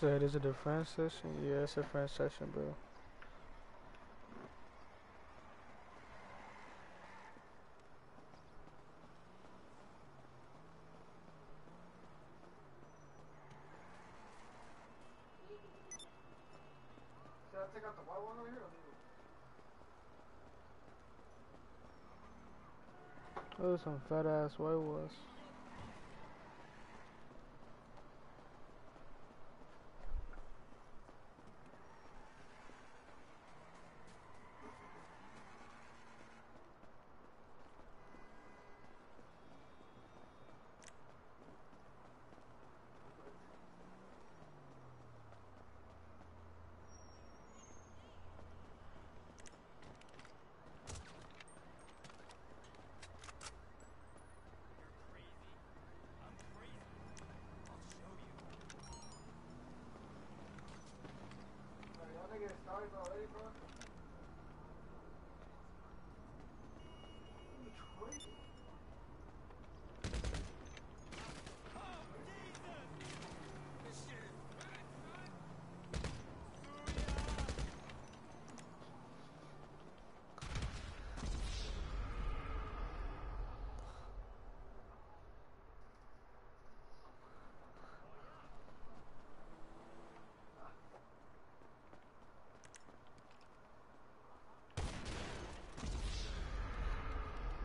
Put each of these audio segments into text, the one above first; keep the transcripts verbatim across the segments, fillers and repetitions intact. So it is a defense session? Yeah, it's a defense session, bro. Oh, some fat ass white was.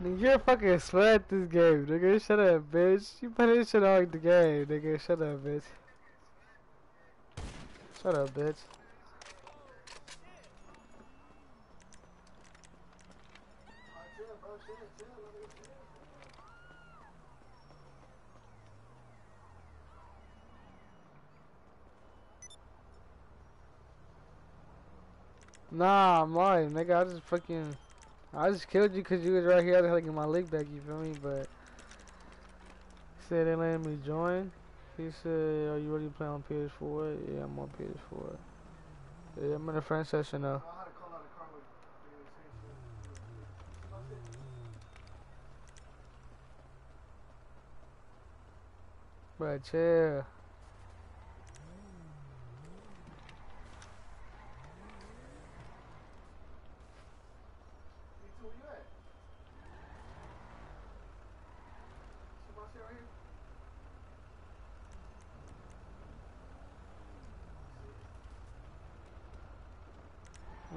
You're fucking slow at this game, nigga. Shut up, bitch. You put this shit on the game, nigga. Shut up, bitch. Shut up, bitch. Nah, I'm lying, nigga. I just fucking... I just killed you because you was right here. I had to get my league back, you feel me? But he said they letting me join. He said, are you ready to play on P S four? Yeah, I'm on P S four. Yeah, I'm in a friend session now. But chill.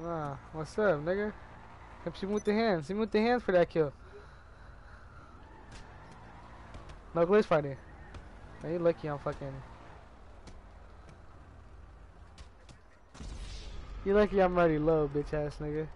Nah, what's up, nigga? Help you move the hands. You move the hands for that kill. No glitch fighting. Now you lucky I'm fucking. You lucky I'm already low, bitch ass nigga.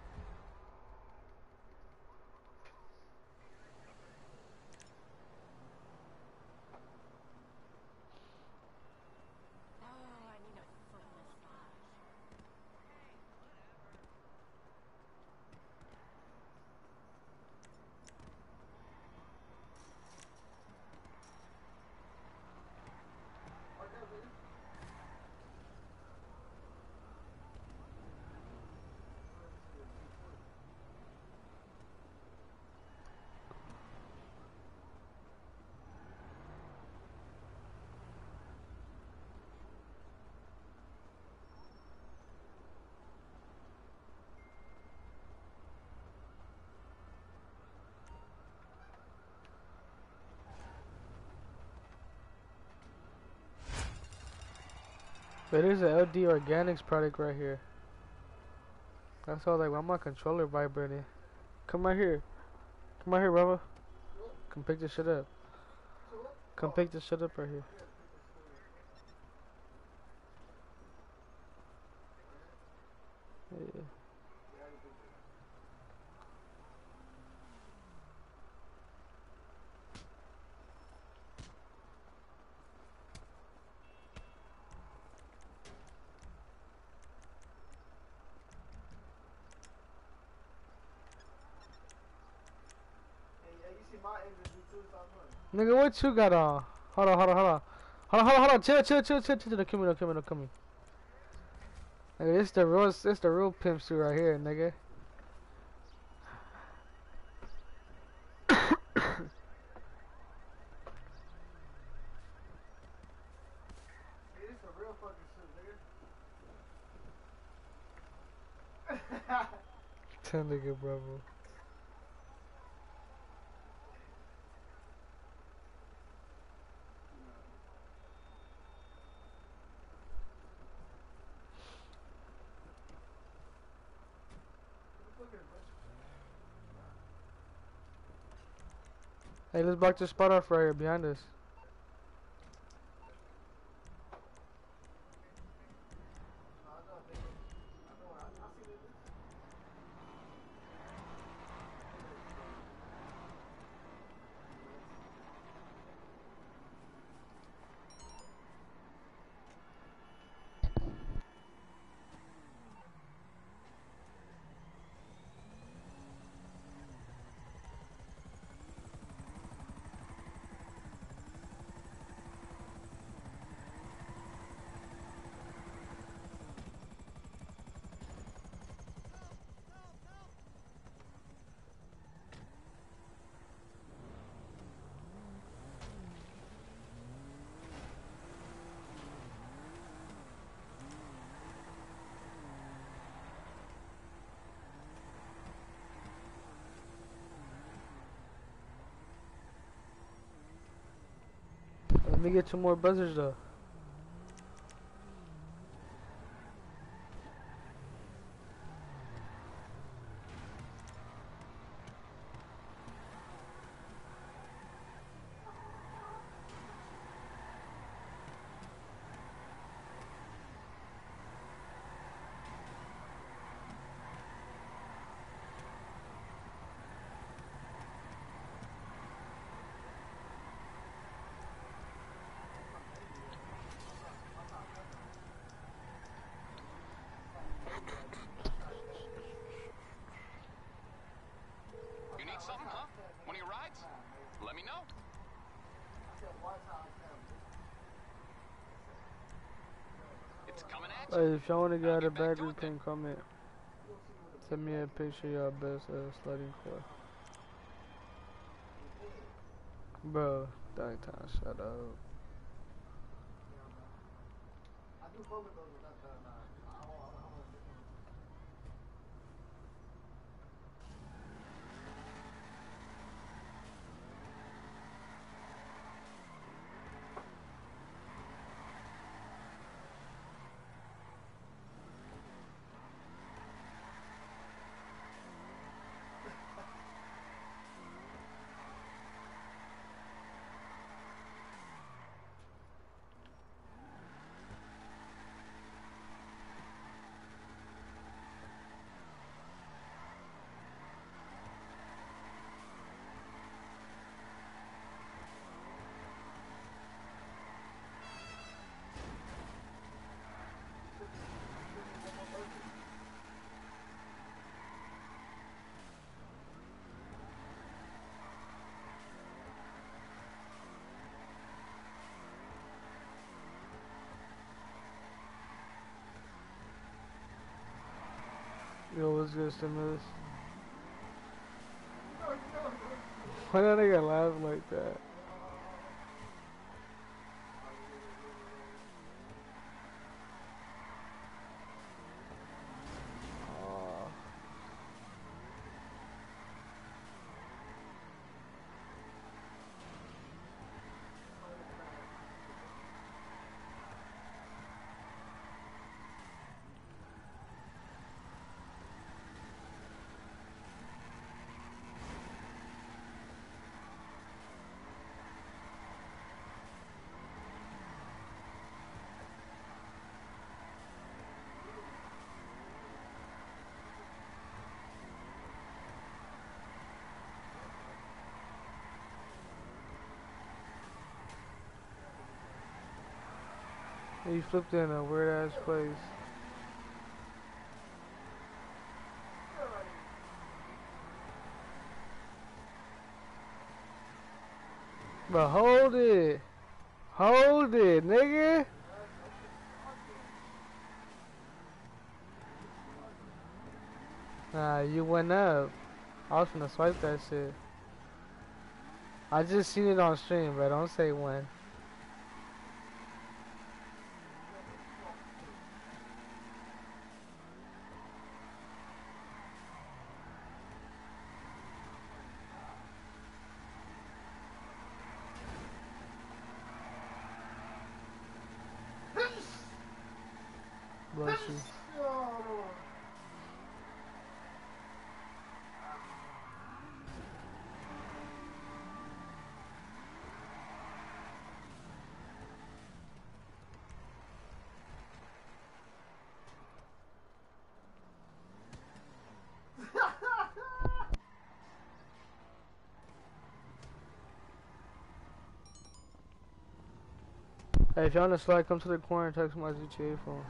But there's an L D Organics product right here. That's all. Like, why my controller vibrating? Come right here. Come right here, brother. Come pick this shit up. Come pick this shit up right here. Yeah. Nigga, what you got on? Hold on, hold on, hold on. Hold on, hold on, hold on. Chill, chill, chill, chill, chill. Don't kill me, don't kill me, don't kill me. Nigga, it's the real, it's the real pimp suit right here, nigga. It's a real fucking suit. That nigga, brother. Hey, let's block this spot off right here behind us. Let me get some more buzzers though. Hey, if y'all wanna get out of bed, you can comment. Send me a picture of y'all best uh, sledding for. Bro, dang time, shut up. Yo, what's good, Stimulus? Why that nigga laugh like that? He flipped in a weird ass place. But hold it. Hold it, nigga. Nah, you went up. I was gonna swipe that shit. I just seen it on stream, but don't say when. Bless you. Hey, if you're on the slide, come to the corner and text my G T A phone.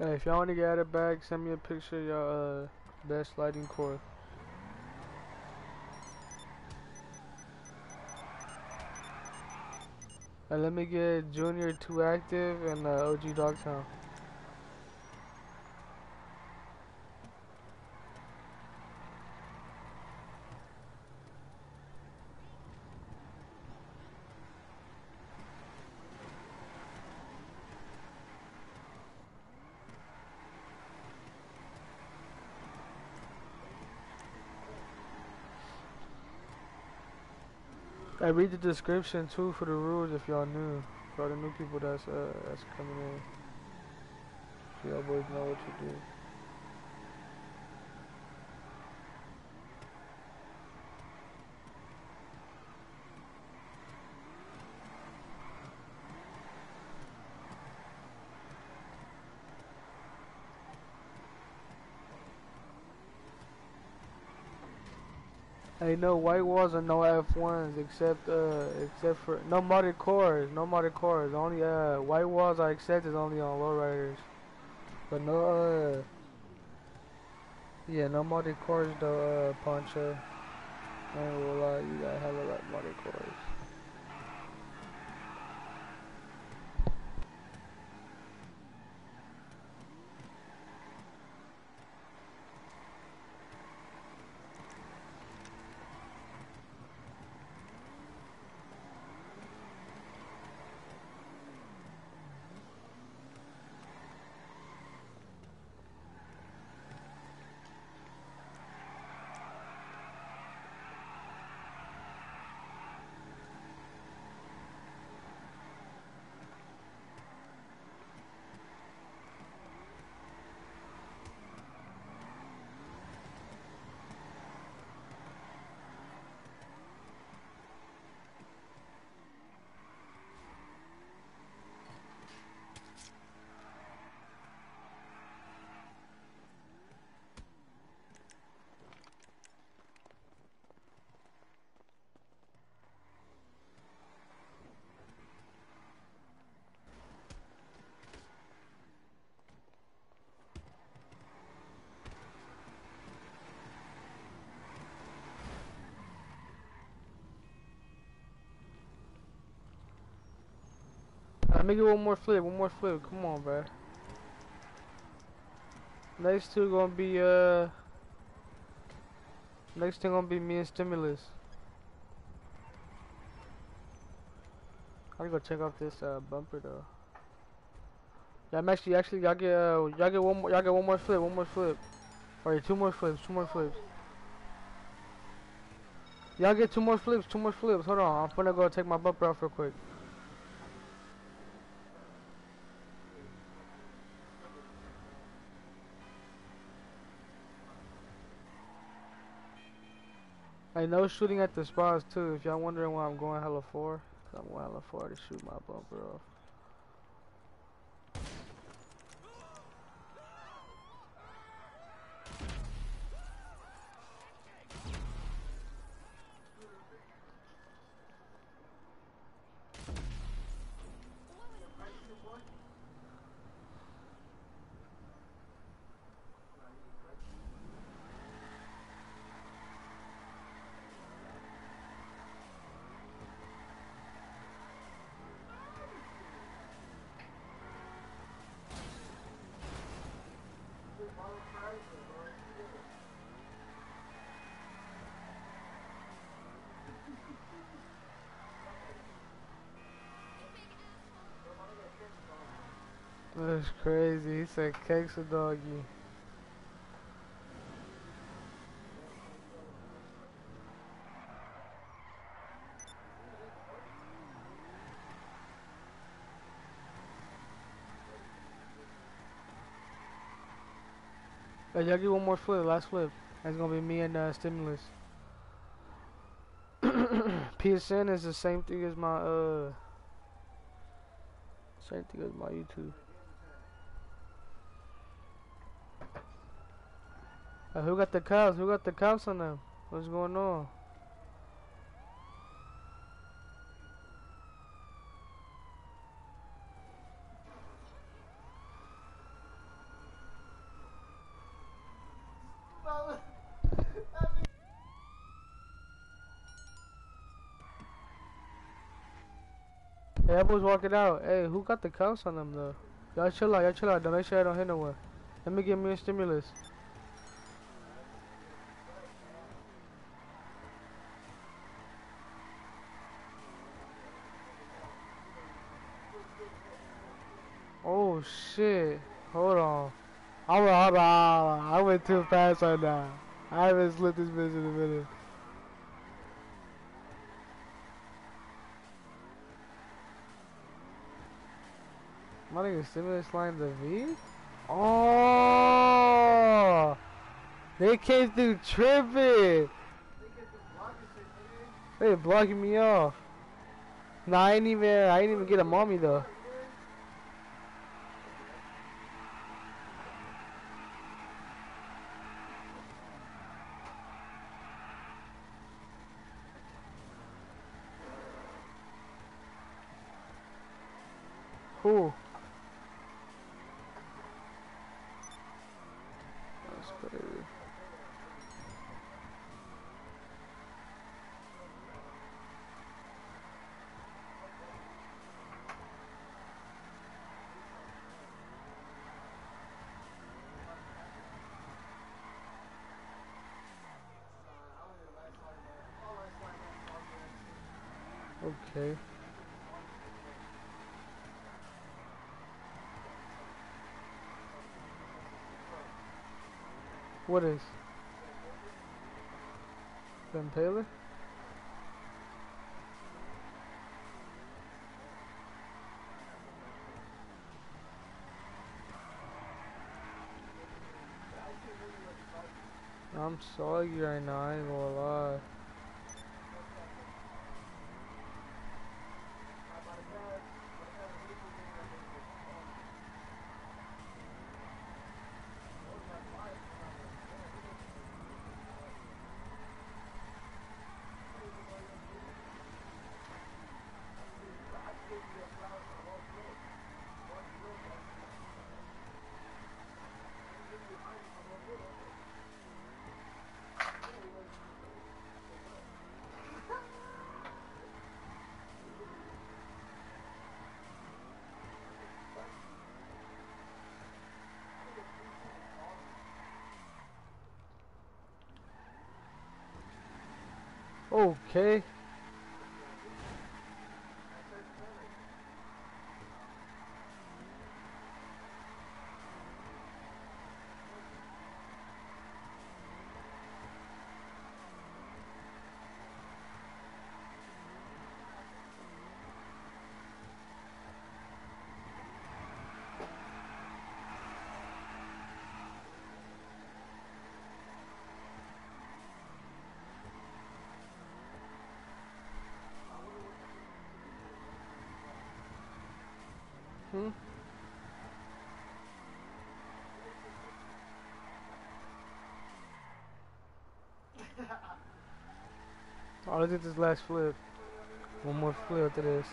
Hey, if y'all want to get it back, send me a picture of your uh, best sliding course. And let me get Junior two active and uh, O G Dogtown. I read the description too for the rules if y'all knew. For the new people that's uh, that's coming in. So y'all boys know what to do. Hey, no white walls and no F ones except uh except for no modded cars, no modded cars. Only uh white walls I accept is only on lowriders, but no uh yeah no modded cars though. Uh, Poncho, I ain't gonna lie, you gotta have a lot modded cars. Let me get one more flip, one more flip. Come on, bro. Next two gonna be uh. Next thing gonna be me and Stimulus. I gotta go check out this uh, bumper though. Yeah, I'm actually actually y'all get uh, y'all get one more y'all get one more flip, one more flip. Alright, two more flips, two more flips. Y'all get two more flips, two more flips. Hold on, I'm gonna go take my bumper off real quick. I know shooting at the spots too. If y'all wondering why I'm going hella far, I'm going hella far to shoot my bumper off. That's crazy. He said, "Cakes a doggy." Uh, y'all get one more flip, last flip. That's gonna be me and uh, Stimulus. P S N is the same thing as my uh, same thing as my YouTube. Uh, who got the cops? Who got the cops on them? What's going on? Hey, that boy's walking out. Hey, who got the cops on them though? Y'all chill out, y'all chill out. Don't make sure I don't hit no one. Let me give me a stimulus. Oh shit! Hold on. I went, I went, I went too fast right now. I haven't slipped this bitch in a minute. My nigga Stimulus lined the V? Oh! They came through tripping! They blocking me off. Nah, I ain't even, I ain't even get a mommy though. Who? Okay. What is? Ben Taylor? I'm sorry right now, I ain't gonna lie. Okay. Hmm? Oh, let's get this last flip. One more flip after this.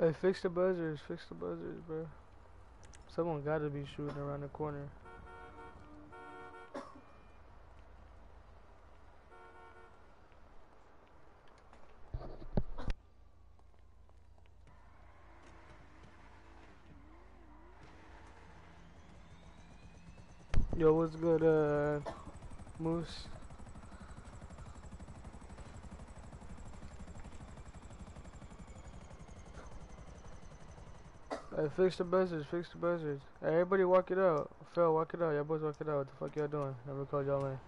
Hey, fix the buzzers, fix the buzzers, bro. Someone gotta be shooting around the corner. Yo, what's good, uh, Moose? Hey, fix the buzzers, fix the buzzers. Hey, everybody walk it out. Phil, walk it out. Y'all boys walk it out. What the fuck y'all doing? I'm gonna call y'all in.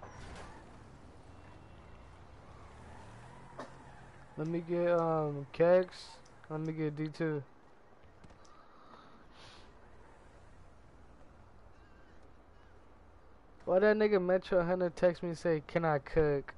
Let me get, um, Kegs. Let me get D two. Why that nigga Metro Hunter text me and say, can I cook?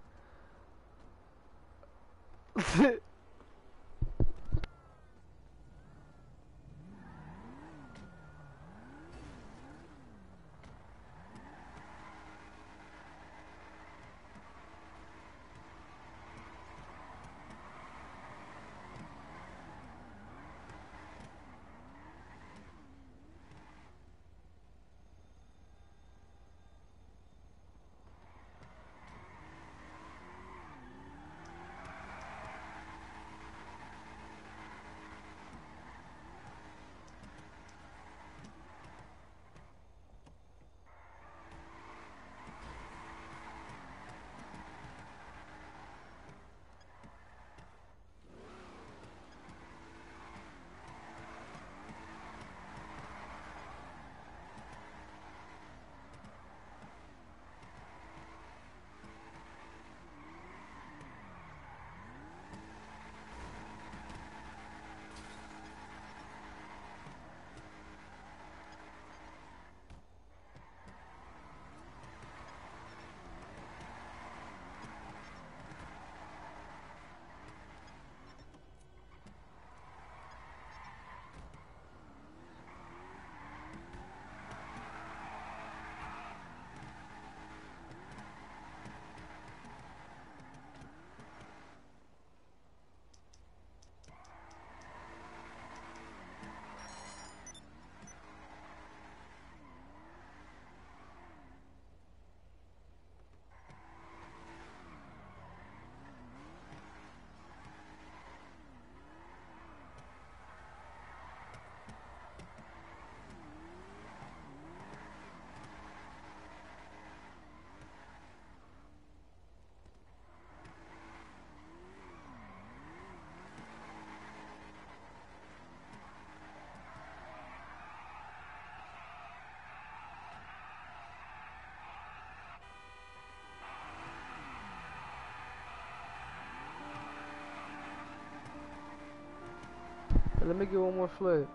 Let me get one more flip.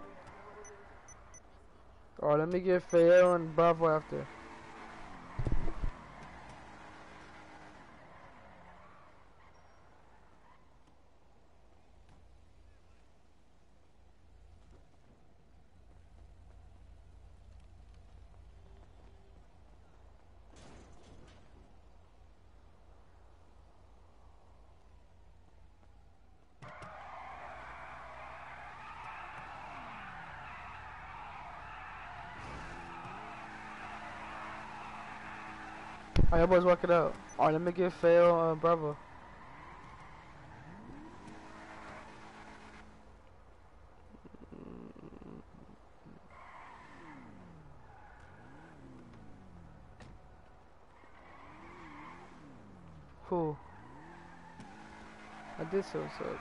Or let me get Fayero and Bravo after. Alright, boys, walk it out. Alright, let me get Fail uh, Bravo. Cool. I did so, so.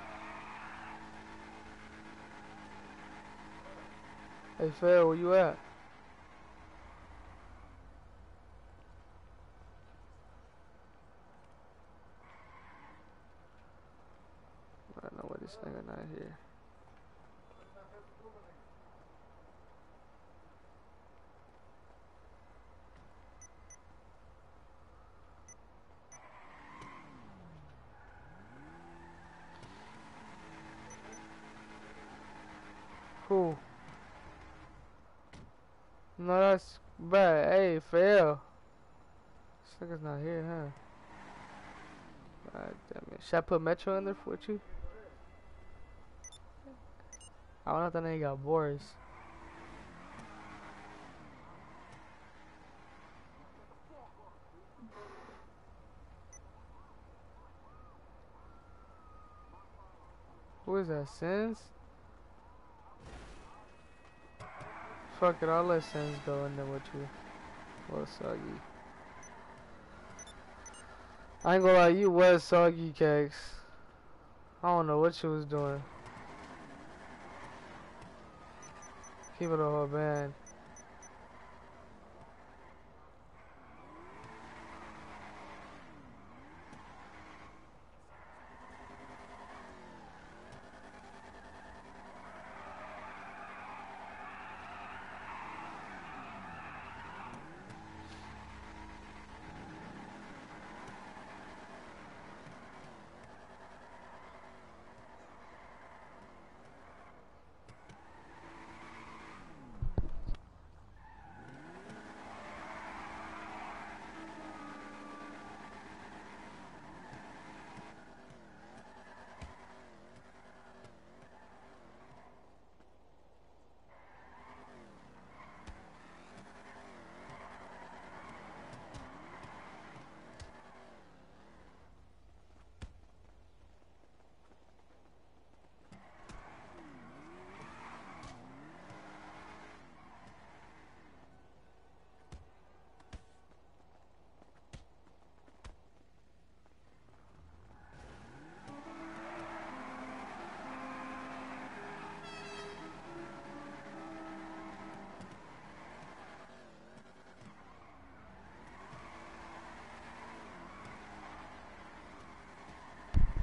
Hey, Fail, where you at? Nigga not here. Cool. No, that's bad. Hey, fail. This nigga's not here, huh? God damn it. Should I put Metro in there for you? I don't know if that nigga got Boris. Who is that, Sins? Fuck it, I'll let Sins go in there with you. Well, soggy. I ain't gonna lie, you was soggy, Kegs. I don't know what you was doing. Keep it on her band.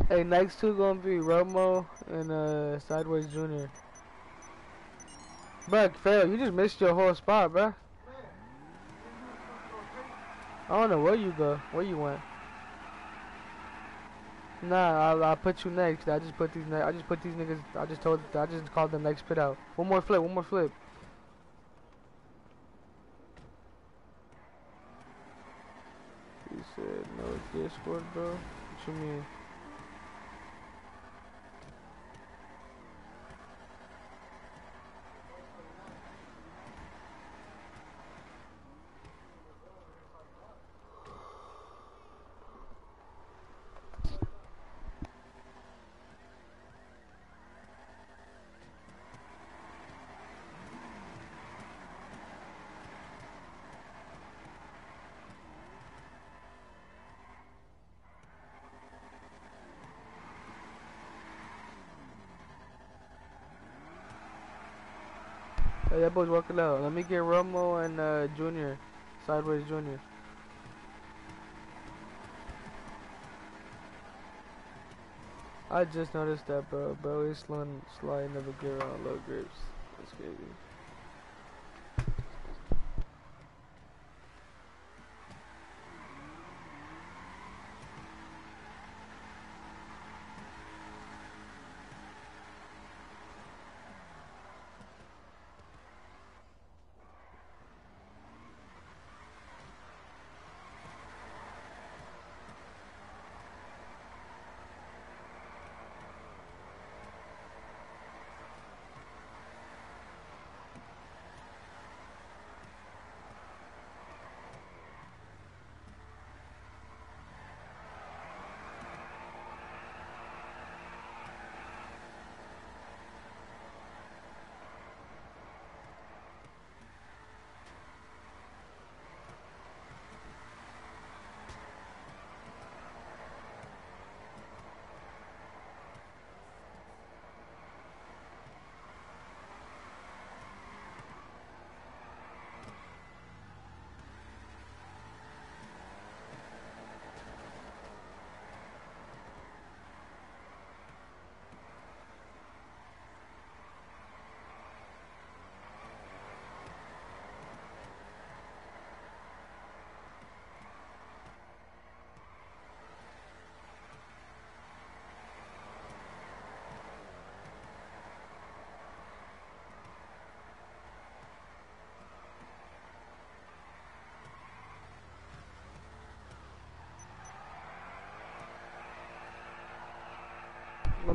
Hey, next two gonna be Romo and uh, Sideways Junior. Bruh, fail, you just missed your whole spot, bruh. I don't know where you go, where you went. Nah, I, I put you next. I just put these, I just put these niggas. I just told, I just called the next pit out. One more flip, one more flip. You said no Discord, bro. What you mean? Hey, that boy's walking out. Let me get Romo and uh, Junior, Sideways Junior. I just noticed that, bro. Bro, he's sliding, sliding up a gear on low grips. That's crazy.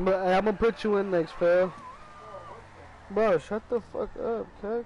I'm gonna put you in next, pal. Bro, shut the fuck up, Kex.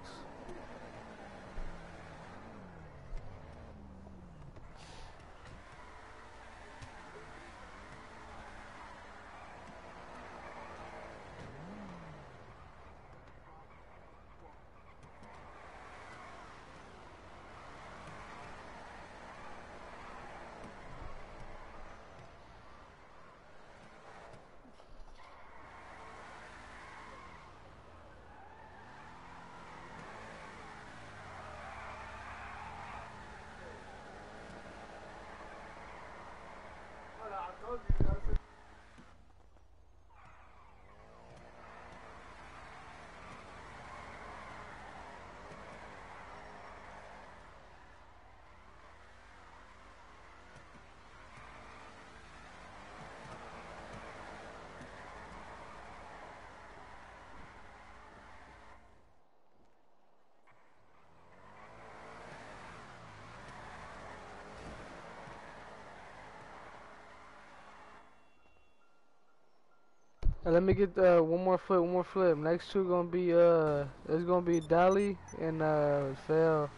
Now let me get uh, one more flip, one more flip. Next two gonna be uh, it's gonna be Dolly and uh, Fail.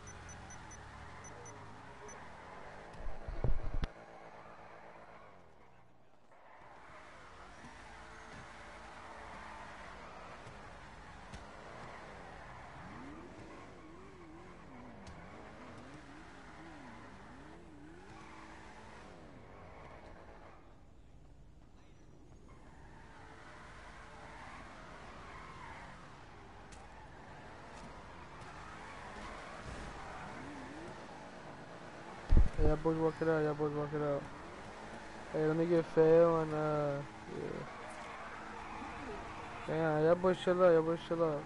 Yeah, boys, work it out. Yeah, boys, work it out. Hey, let me get Fail and uh, yeah. Damn, yeah, boys, chill out. Yeah, boys, chill out.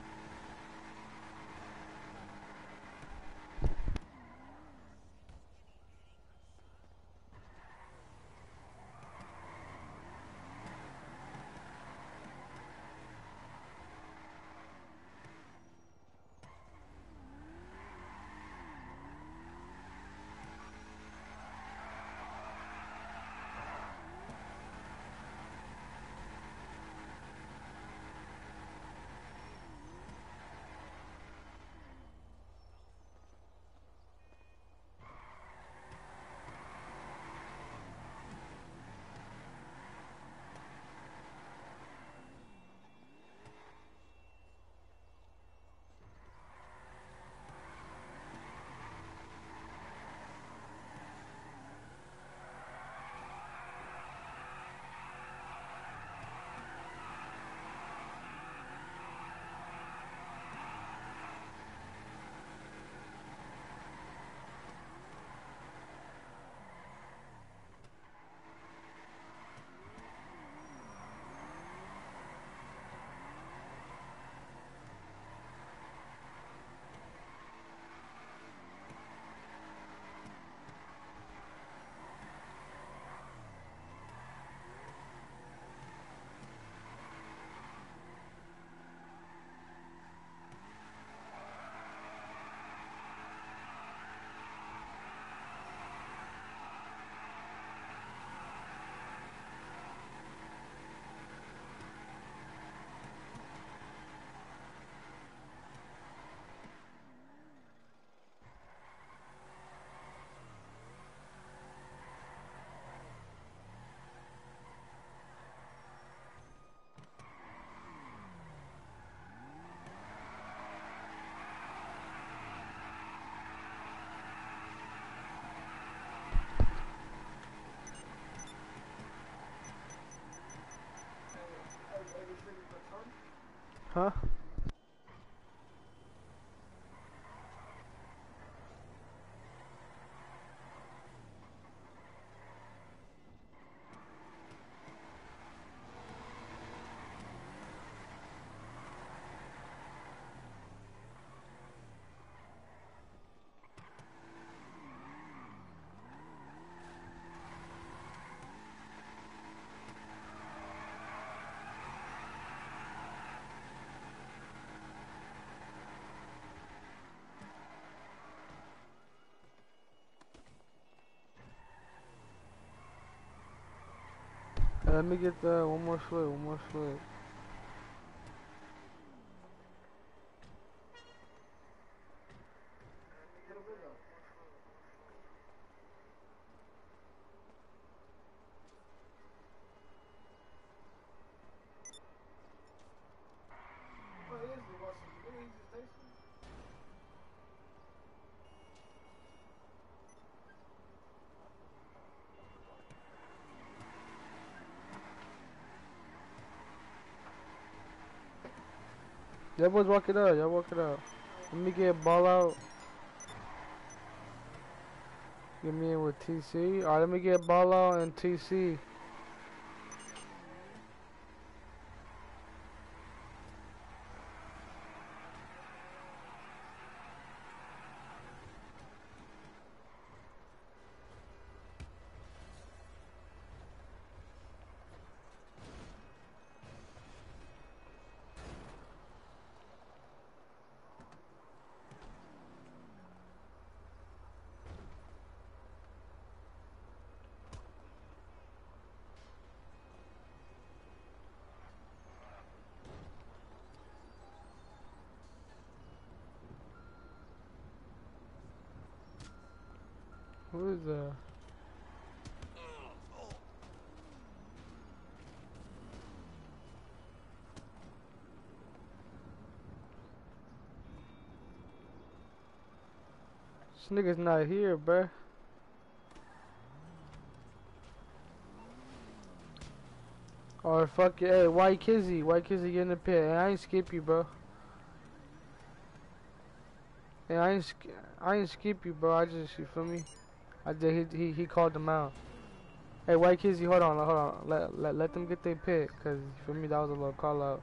Huh? Let me get uh, one more flip, one more flip. Y'all boys walk it out, y'all walk it out. Let me get a ball out. Get me in with T C. Alright, let me get a ball out and T C. Who is the... This nigga's not here, bruh. Or fuck you, hey, White Kizzy, White Kizzy, get in the pit. And I ain't skip you, bro. And I ain't, I ain't skip you, bro. I just, you feel me? I did. He, he, he called them out. Hey, White Kizzy, hold on, hold on. Let, let, let them get their pit, cause for me that was a little call out.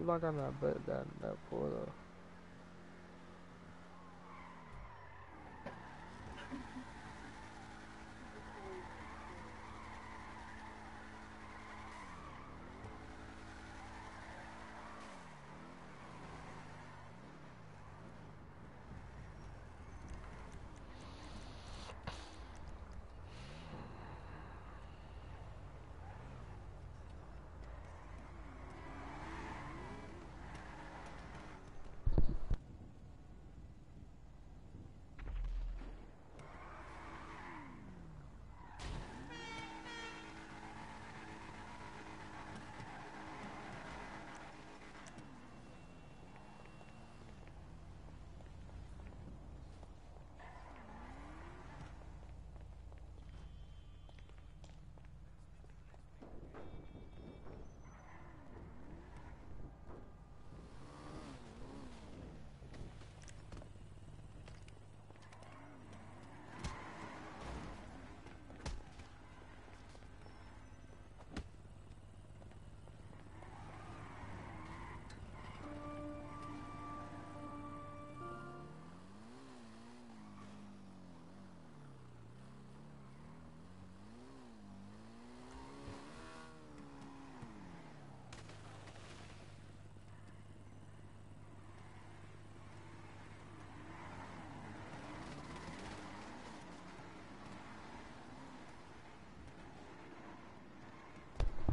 We locked on that, but that, that poor though.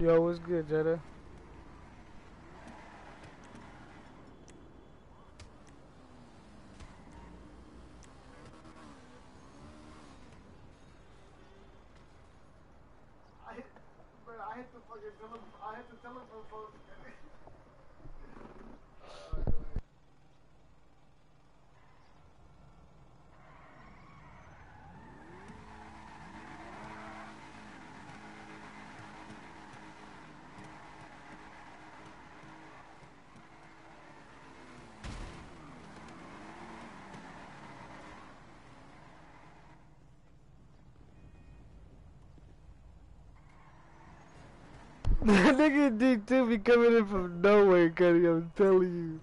Yo, what's good, Jetta? I hit, bro, I hit the fucking telephone, I hit the telephone phone. Nigga D two be coming in from nowhere, Cuddy, I'm telling you.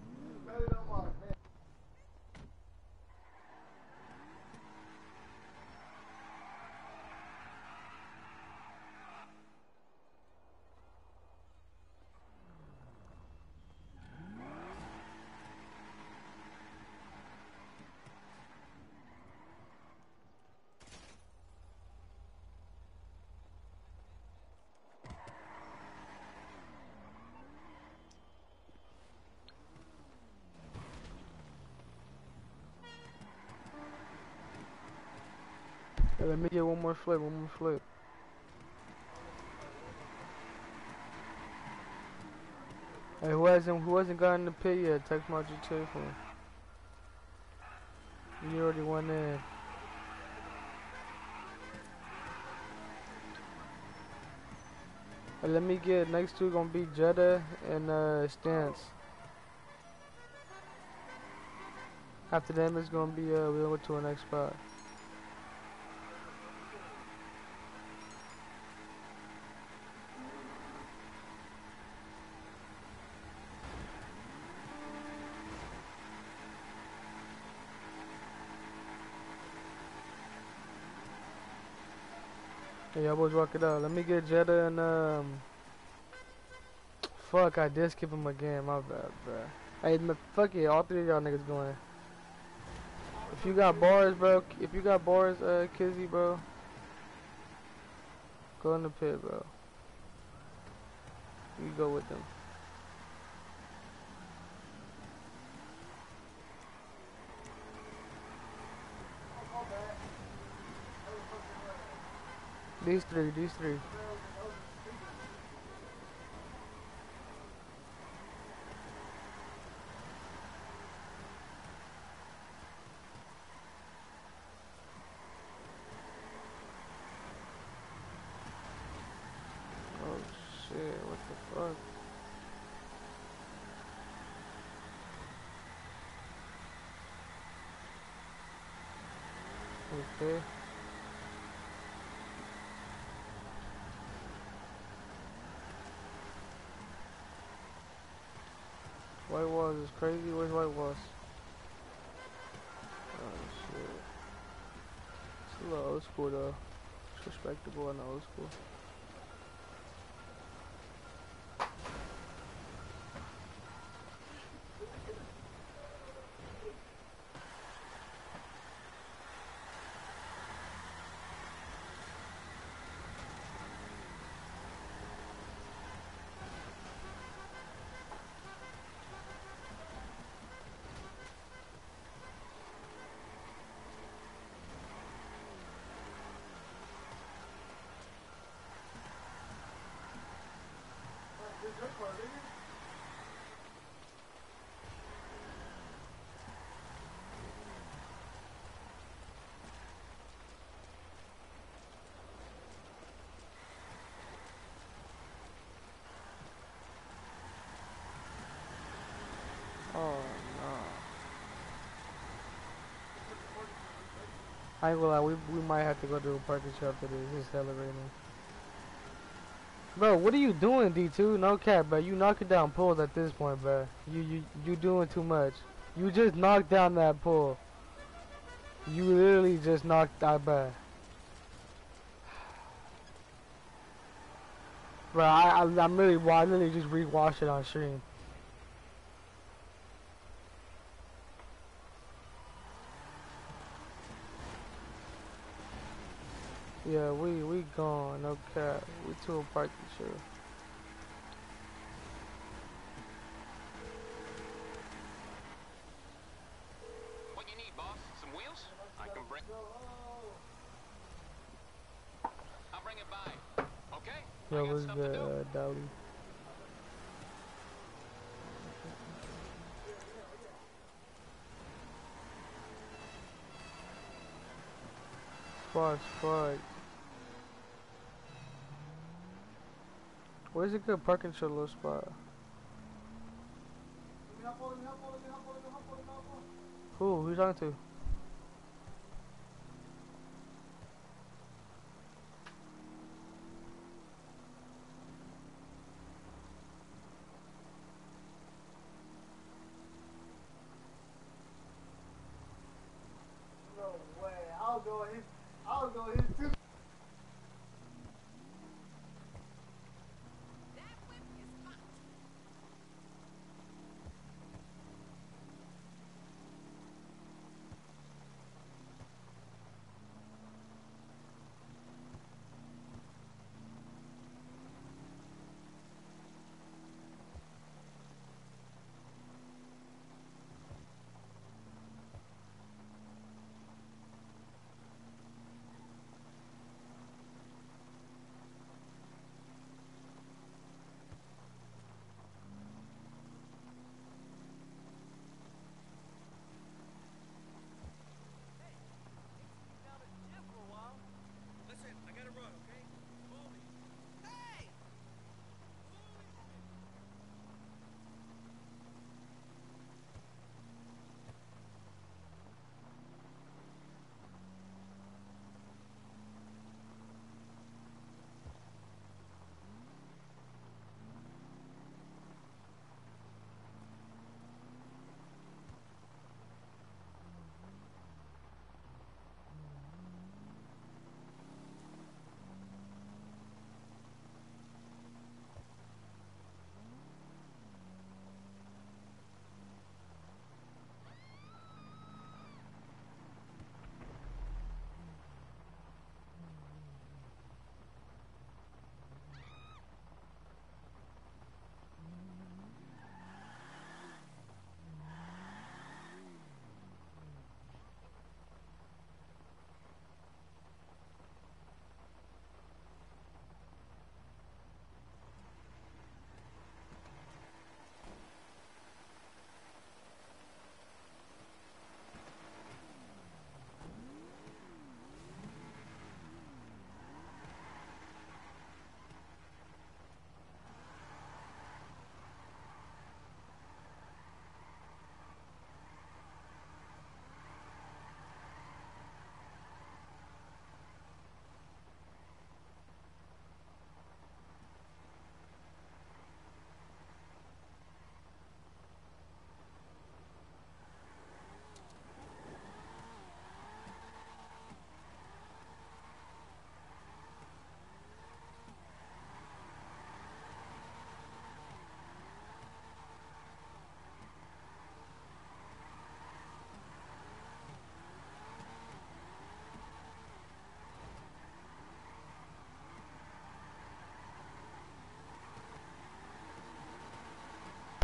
Let me get one more flip, one more flip. Hey, who hasn't who hasn't gotten the pit yet? Text my G T A for me. You already went in. Hey, let me get next two gonna be Jetta and uh, Stance. After them, it's gonna be uh, we'll go to our next spot. Y'all boys rock it out. Let me get Jetta and um. Fuck, I did skip him again. My bad, bro. Hey, fuck it. All three of y'all niggas going. If you got bars, bro. If you got bars, uh, Kizzy, bro. Go in the pit, bro. You go with them. These three, these three. Okay. White walls is crazy. Where's white walls? Oh shit. It's a little old school though. It's respectable in the old school. Oh no. I ain't gonna lie, we, we might have to go to a parking shop today. It's just hella raining. Bro, what are you doing, D two? No cap, bro. You knocking down poles at this point, bro. You you you doing too much. You just knocked down that pole. You literally just knocked that, bro. Bro, I, I I'm really I literally just rewatched it on stream. Yeah, we we gone. Okay, we to a parking show. What you need, boss? Some wheels? I can bring. I'll bring it by. Okay. Yo, what's good, uh, Dowdy? Fuck, fuck. Where's a good parking show little spot? Who? Who you talking to? No way. I'll go in. I'll go in too.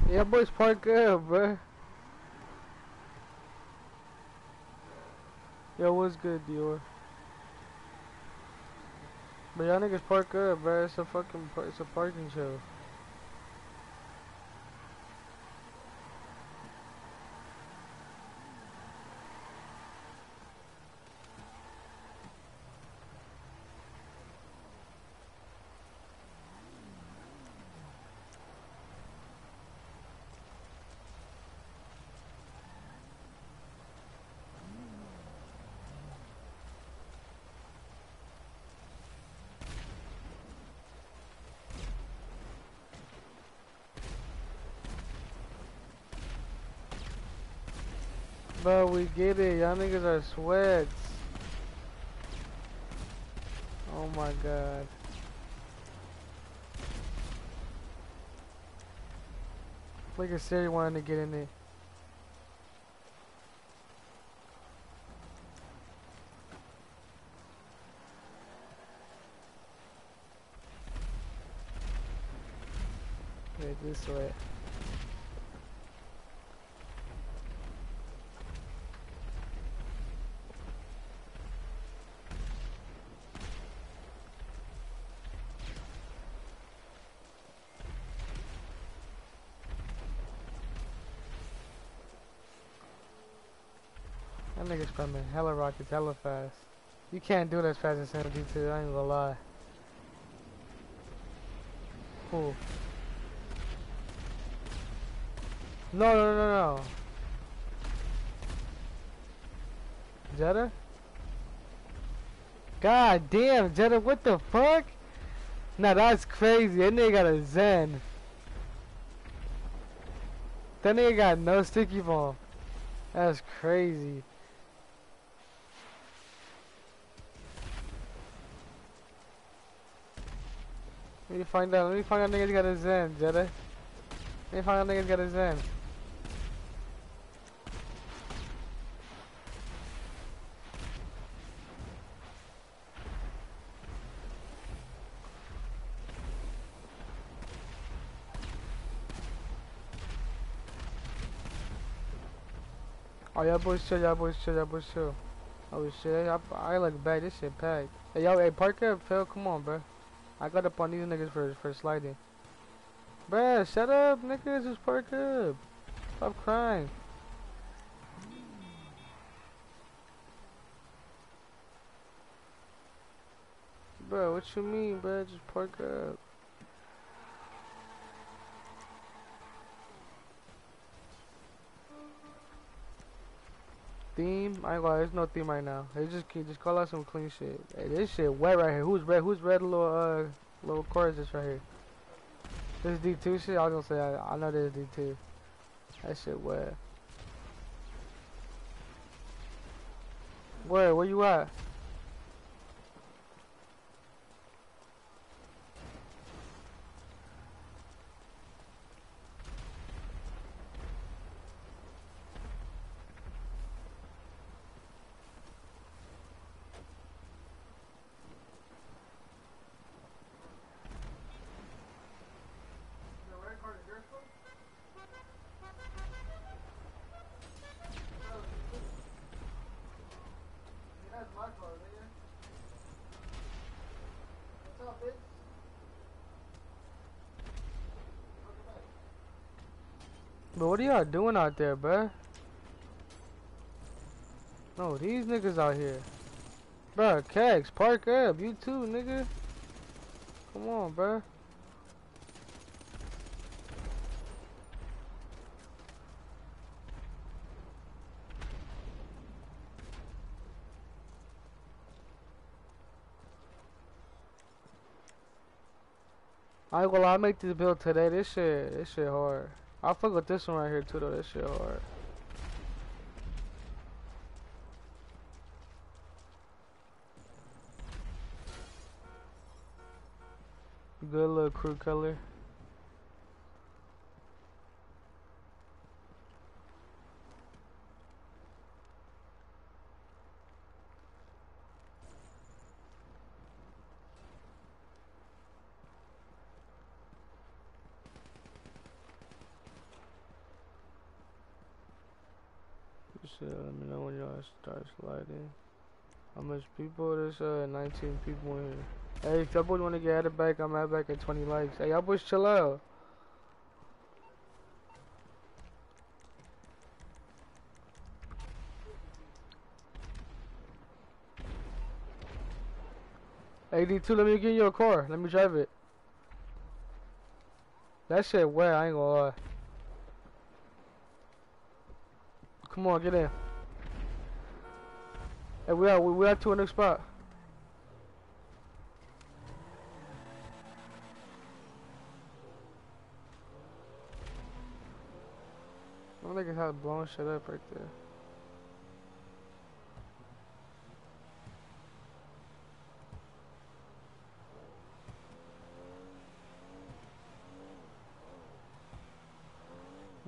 Yeah, boys, park good, bro. Yo, what's good, Dior? But y'all niggas park up, bro. It's a fucking, it's a parking show. But we get it, y'all niggas are sweats. Oh my god. Look at Siri wanting to get in there. Wait, this way. Niggas coming hella rockets, hella fast. You can't do it as fast as M G two, I ain't gonna lie. Cool. No, no, no, no. Jetta? God damn, Jetta, what the fuck? Nah, that's crazy. That nigga got a Zen. That nigga got no sticky bomb. That's crazy. Let me find out. Let me find out niggas got a Zen, Jedi. Let me find out niggas got a Zen. Oh, y'all boys chill, y'all boys chill, y'all boys chill. Oh shit, I, I look back. This shit packed. Hey, y'all, hey, Parker, Phil, come on, bro. I got up on these niggas for, for sliding. Bruh, shut up, niggas, just park up. Stop crying. Bruh, what you mean, bruh? Just park up. Theme? I ain't gonna lie, there's no theme right now. They just just call out some clean shit. Hey, this shit wet right here. Who's red? Who's red? Little uh, little chorus just right here. This D two shit. I was gonna say I, I know this D two. That shit wet. Where? Where you at? But what are y'all doing out there, bruh? No, these niggas out here. Bruh, Kegs, park up. You too, nigga. Come on, bruh. I ain't gonna lie, I make this build today. This shit, this shit hard. I fuck with this one right here too though, this shit hard. Good little crew color. shit. Let me know when y'all start sliding. How much people? There's uh, nineteen people in here. Hey, if y'all boys want to get added back, I'm at back at twenty likes. Hey, y'all boys chill out. eighty-two, let me get in your car. Let me drive it. That shit wet, I ain't gonna lie. Come on, get in. Hey, we are, we, we are to a new spot. I don't think it's how blowing shit up right there.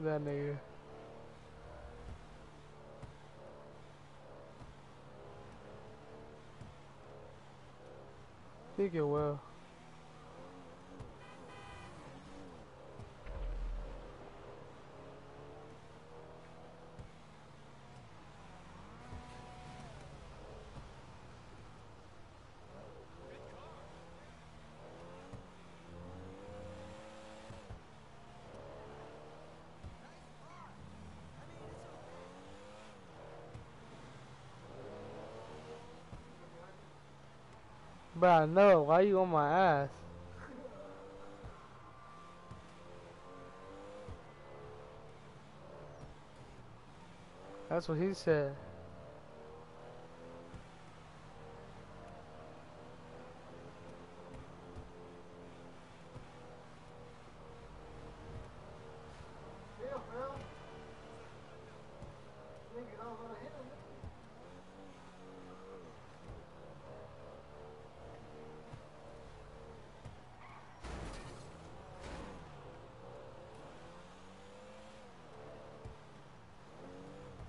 That nigga. Think it well. Bro, no, why you on my ass? That's what he said.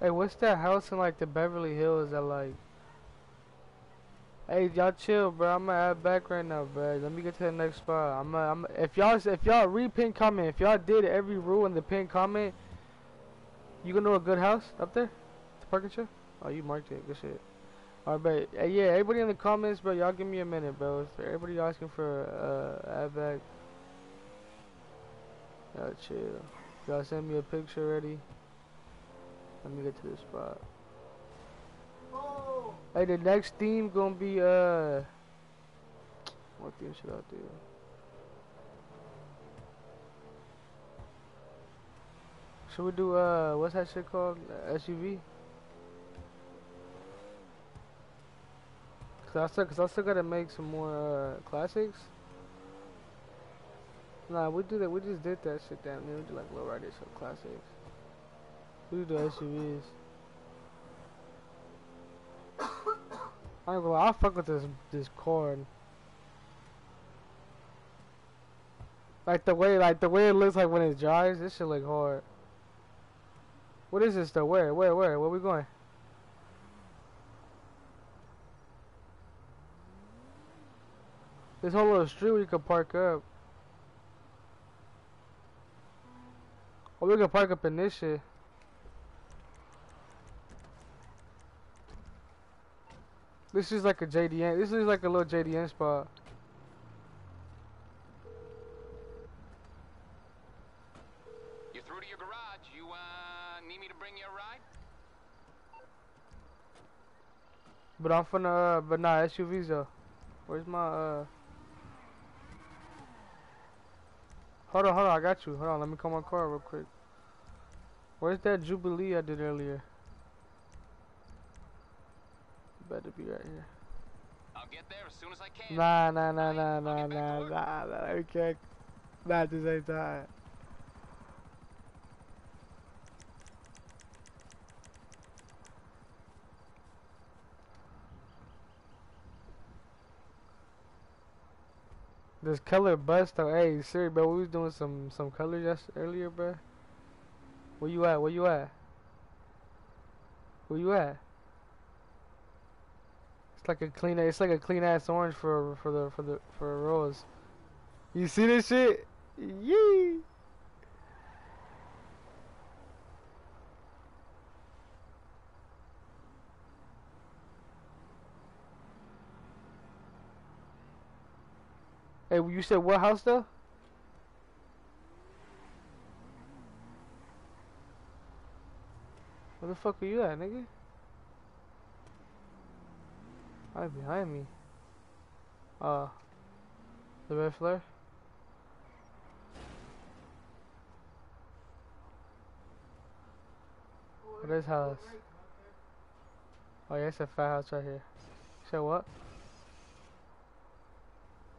Hey, what's that house in like the Beverly Hills that like? Hey, y'all chill, bro. I'm gonna add back right now, bro. Let me get to the next spot. I'm, I'm. If y'all, if y'all read pin comment, if y'all did every rule in the pin comment, you gonna know a good house up there to park and shit. Oh, you marked it. Good shit. All right, but hey, yeah, everybody in the comments, bro. Y'all give me a minute, bro. If everybody asking for uh add back. Y'all chill. Y'all send me a picture already. Let me get to this spot. Oh. Hey, the next theme gonna be uh. What theme should I do? Should we do uh? What's that shit called? S U V. Cause I still, cause I still gotta make some more uh, classics. Nah, we do that. We just did that shit down there. We do like lowriders or classics. Who do S U Vs? I ain't gonna lie, I'll fuck with this this cord. Like the way like the way it looks like when it dries, this shit look hard. What is this though? Where, where, where? Where we going? This whole little street where you could park up. Oh, we could park up in this shit. This is like a J D M. This is like a little J D M spot. You're through to your garage. You uh, need me to bring you a ride? But I'm finna. Uh, but nah, S U Vs though. Where's my? Uh... Hold on, hold on. I got you. Hold on. Let me call my car real quick. Where's that Jubilee I did earlier? Better be right here. I'll get there as soon as I can. Nah, nah, nah, nah, nah, nah, nah, nah, we can't. Nah, this ain't time. This color bus though, hey, Siri, bro, we was doing some some color just earlier, bro. Where you at? Where you at? Where you at? It's like a clean, it's like a clean ass orange for for the for the for a rose. You see this shit? Yee! Hey, you said what house though? Where the fuck are you at, nigga? Right behind me. Uh, the red flare. What is house? Oh yeah, it's a fat house right here. So what?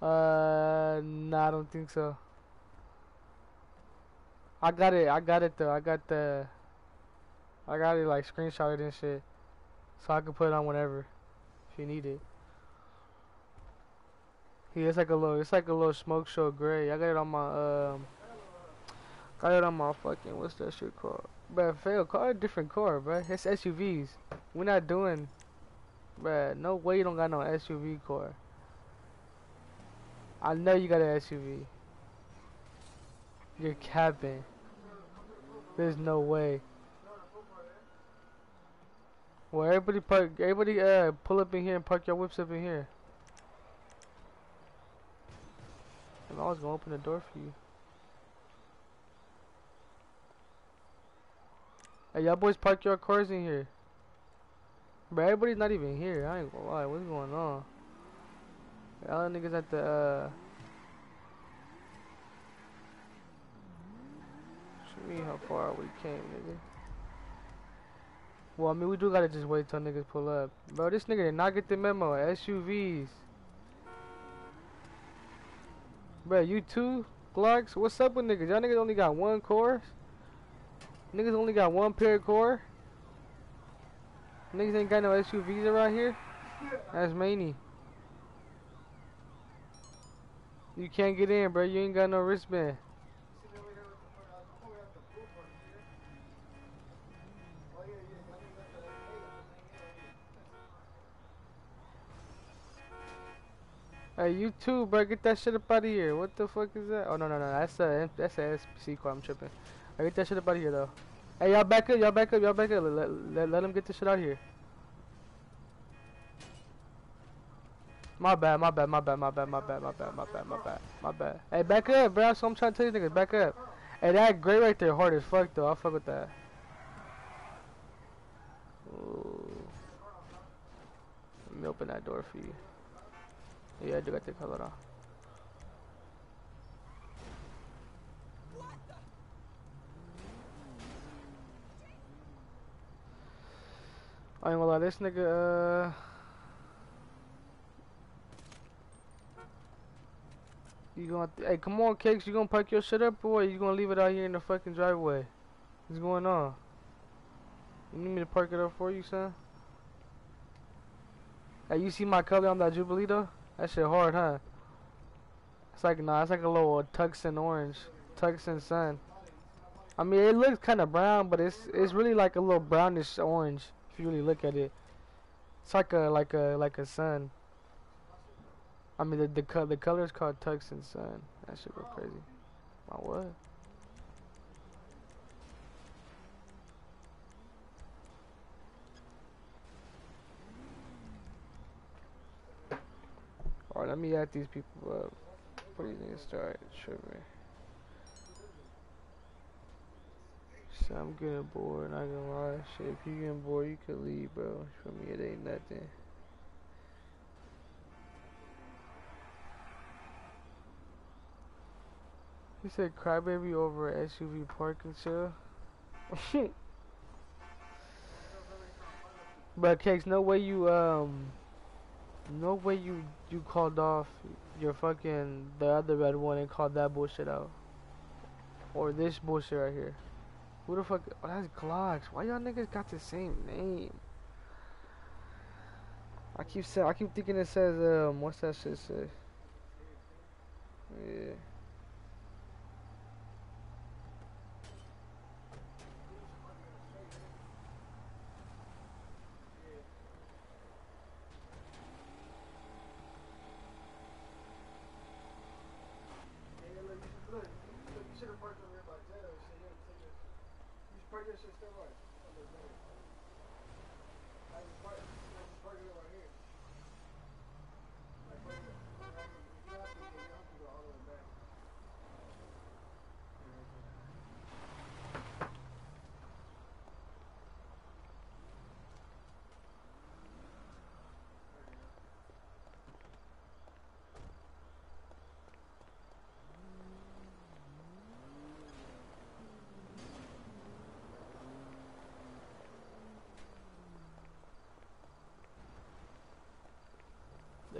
Uh, nah, I don't think so. I got it. I got it though. I got the. I got it like screenshotted and shit, so I can put it on whenever if you need it. Yeah, it's like a little. It's like a little smoke show gray. I got it on my um. Got it on my fucking what's that shit called? But fail car, different car, bro. It's S U Vs. We're not doing, bro. No way you don't got no S U V car. I know you got an S U V. You're capping. There's no way. Well, everybody park. Everybody uh pull up in here and park your whips up in here. And I was gonna open the door for you. Hey, y'all boys park your cars in here. But everybody's not even here. I ain't gonna lie. What's going on? Y'all niggas at the, uh... show me how far we came, nigga. Well, I mean, we do gotta just wait till niggas pull up. Bro, this nigga did not get the memo. S U Vs. Bro, you two Glocks? What's up with niggas? Y'all niggas only got one course? Niggas only got one pair of core. Niggas ain't got no S U Vs around here. That's many. You can't get in, bro. You ain't got no wristband. Hey, you too, bro. Get that shit up out of here. What the fuck is that? Oh, no, no, no. That's a, that's a S P C core. I'm tripping. I get that shit up out of here, though. Hey, y'all back up, y'all back up, y'all back up. Let, let, let them get this shit out of here. My bad, my bad, my bad, my bad, my bad, my bad, my bad, my bad, my bad. Hey, back up, bro. So I'm trying to tell you niggas, back up. Hey, that gray right there hard as fuck, though. I'll fuck with that. Ooh. Let me open that door for you. Yeah, I do got the color on. I ain't gonna lie, this nigga, uh... You gonna... Hey, come on, Cakes, you gonna park your shit up, boy? You gonna leave it out here in the fucking driveway? What's going on? You need me to park it up for you, son? Hey, you see my color on that Jubilee, though? That shit hard, huh? It's like, nah, it's like a little Tucson orange. Tucson sun. I mean, it looks kind of brown, but it's it's really like a little brownish orange. If you really look at it, it's like a like a like a sun. I mean the the color the color is called Tucson Sun. That shit go crazy. My what? All right, let me add these people up. What do you think? Start tripping. I'm getting bored, not gonna lie. Shit, if you getting bored, you could leave, bro. For me, it ain't nothing. He said, crybaby over S U V parking chill. But, Cakes, no way you, um, no way you, you called off your fucking, the other red one and called that bullshit out. Or this bullshit right here. Who the fuck? Oh, that's Glocks. Why y'all niggas got the same name? I keep saying, I keep thinking it says, um, what's that shit say? Yeah.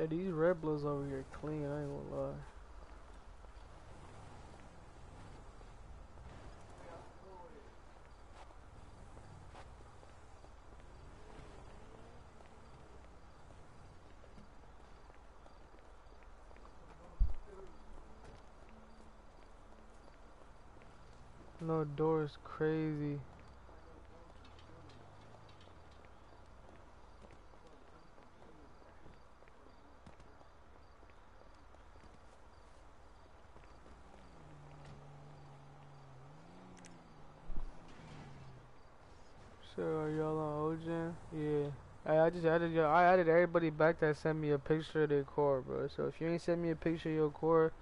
Yeah, these red bloods over here clean, I ain't gonna lie. No door is crazy. I just added yo, I added everybody back that sent me a picture of their core, bro. So if you ain't sent me a picture of your core,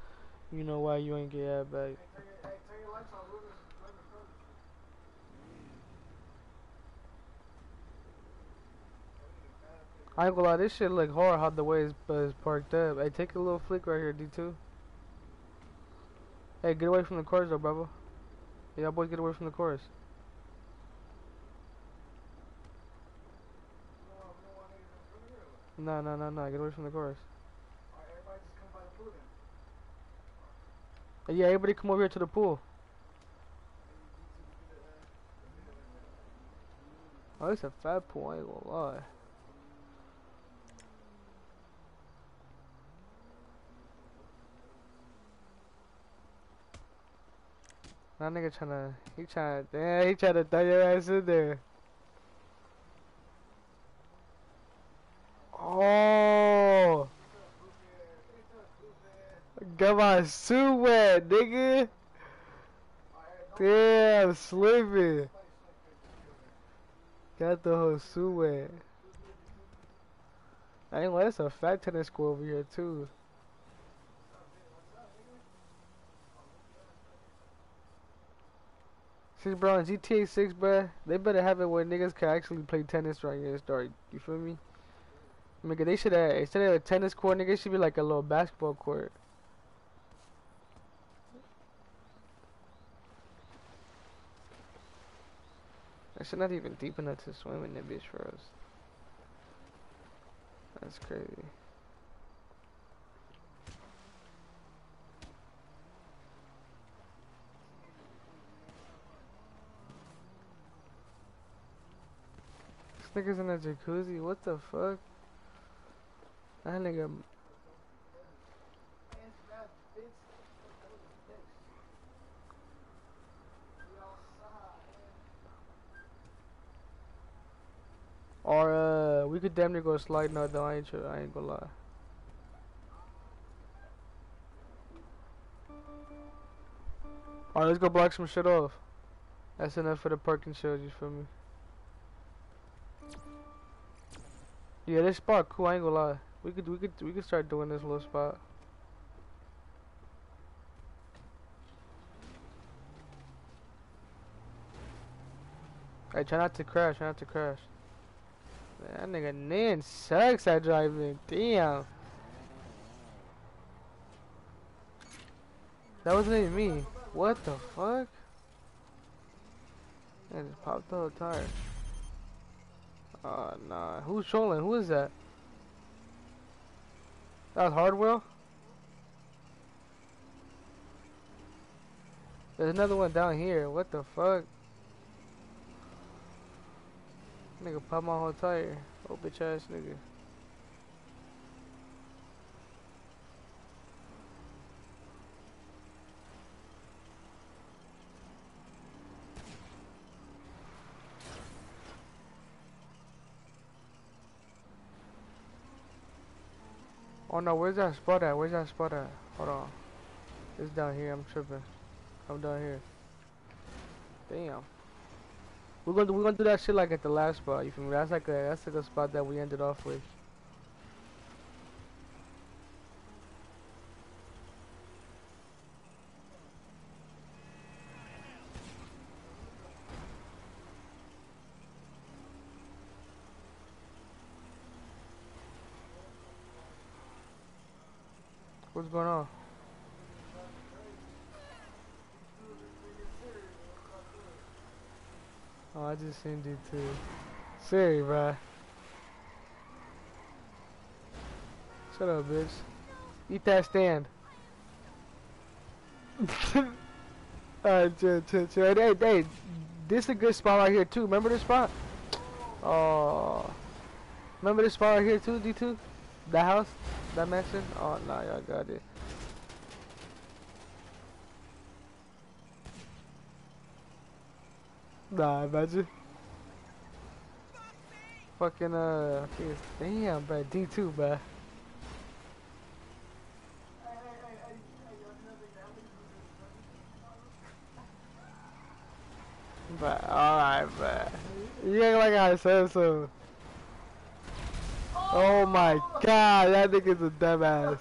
you know why you ain't get added back. Hey, take, hey, take your lights off, Lucas. I ain't gonna lie, this shit look hard how the way it's, uh, it's parked up. Hey, take a little flick right here, D two. Hey, get away from the cars though, brother. Yeah, y'all boys get away from the cars. No, no, no, no, get away from the cars. Alright, everybody just come by the pool then. Yeah, everybody come over here to the pool. Oh, it's a fat pool, I ain't gonna lie. That nigga tryna, he tryna, damn, he tryna throw your ass in there. Oh, got my suit wet, nigga. Damn, sleeping. Got the whole suit wet. I ain't like that's a fat tennis school over here too. See, bro, in G T A six, bro, they better have it where niggas can actually play tennis right here and start. You feel me? Nigga, they should have, instead of a tennis court, nigga, it should be like a little basketball court. That shit not even deep enough to swim in the bitch for us. That's crazy. This nigga's in a jacuzzi, what the fuck? That nigga. Or uh, we could damn near go slide now though, I ain't sure, I ain't gonna lie. Alright, let's go block some shit off. That's enough for the parking shows, you feel me? Yeah, this spot cool, I ain't gonna lie. We could, we could, we could start doing this little spot. Hey, try not to crash, try not to crash. Man, that nigga Nin sucks at driving, damn. That wasn't even me. What the fuck? I just popped the whole tire. Oh, nah. Who's trolling? Who is that? That was Hardwell? There's another one down here. What the fuck? Nigga pop my whole tire. Oh, bitch ass nigga. Oh no, where's that spot at? Where's that spot at? Hold on. It's down here, I'm tripping. I'm down here. Damn. We're gonna we're gonna do that shit like at the last spot, you feel me? That's like a that's like a spot that we ended off with. What's going on? Oh, I just seen D two. Sorry, bruh. Shut up, bitch. Eat that stand. Alright, chill, chill, chill. Hey, hey, this is a good spot right here, too. Remember this spot? Oh. Remember this spot right here, too, D two? That house? That mansion? Oh, nah, y'all got it. Nah, imagine. Fucking, uh, damn, bro. D two, bro. But alright, but you ain't like I said so. Oh, oh my god, that nigga's a dumbass.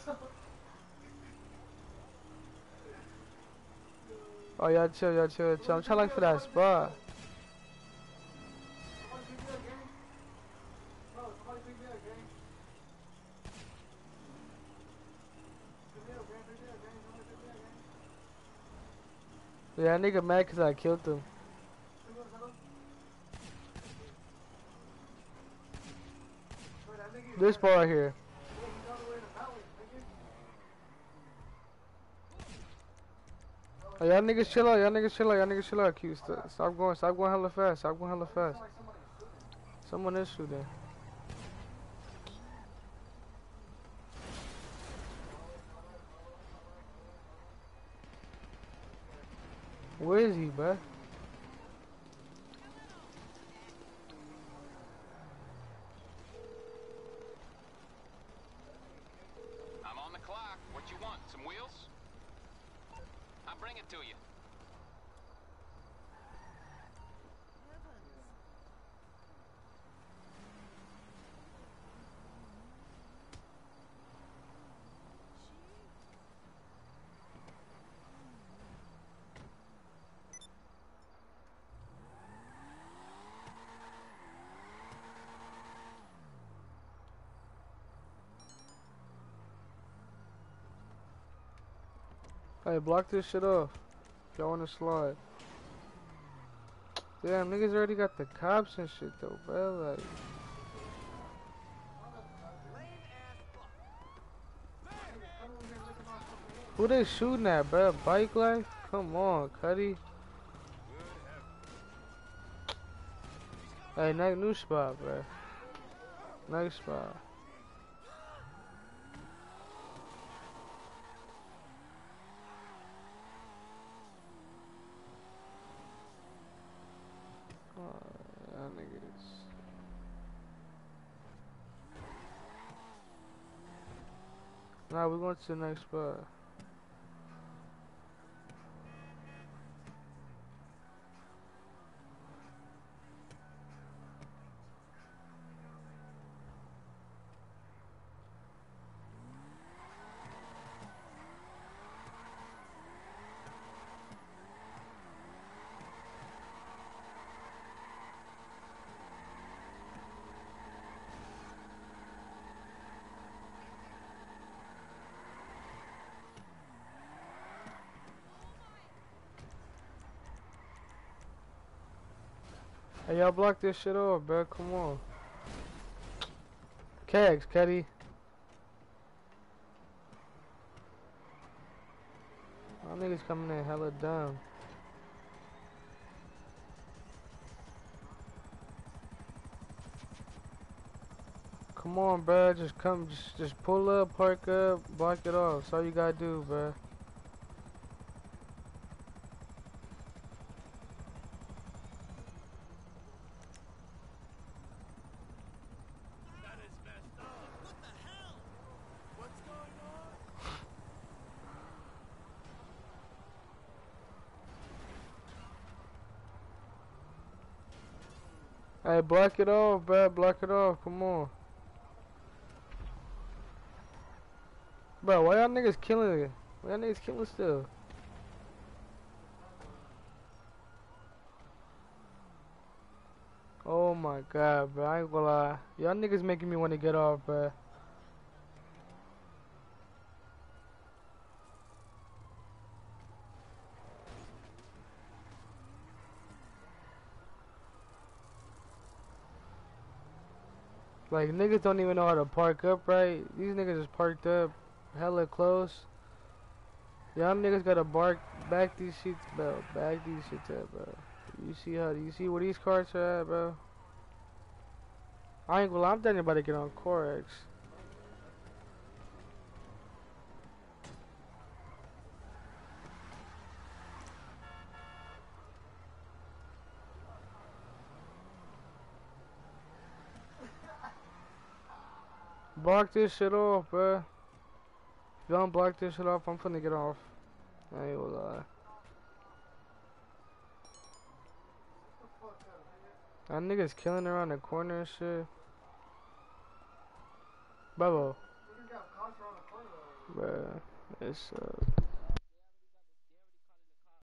Oh, y'all chill, y'all chill, chill. I'm trying to look for that spot. Yeah, that nigga mad because I killed him. This bar right here. Oh, y'all niggas chill out, y'all niggas chill out, y'all niggas chill out, Q. Stop, stop going, stop going hella fast, stop going hella fast. Someone is shooting. Where is he, bro? Hey, block this shit off. Y'all wanna slide. Damn, niggas already got the cops and shit though, bro. Like. Who they shooting at, bro? Bike life? Come on, Cuddy. Hey, nice new spot, bro. Nice spot. Nah, we're going to the next spot. Hey, y'all block this shit off, bro. Come on. Kegs, Caddy. All niggas coming in hella dumb. Come on, bro. Just come. Just, just pull up, park up, block it off. That's all you gotta do, bro. Hey, block it off, bruh. Block it off. Come on. Bro, why y'all niggas killing it? Why y'all niggas killing still? Oh my god, bro. I ain't gonna lie. Y'all niggas making me want to get off, bruh. Like, niggas don't even know how to park up right. These niggas just parked up hella close. Y'all niggas gotta bark back these shits, bro. Back these shits up, bro. You see how? You see where these cars are at, bro? I ain't gonna lie, I'm thinking about to get on Corex. Block this shit off, bro. If you don't block this shit off, I'm finna get off. I ain't gonna lie. That nigga's killing around the corner and shit. Bubbo. Bruh, it sucks.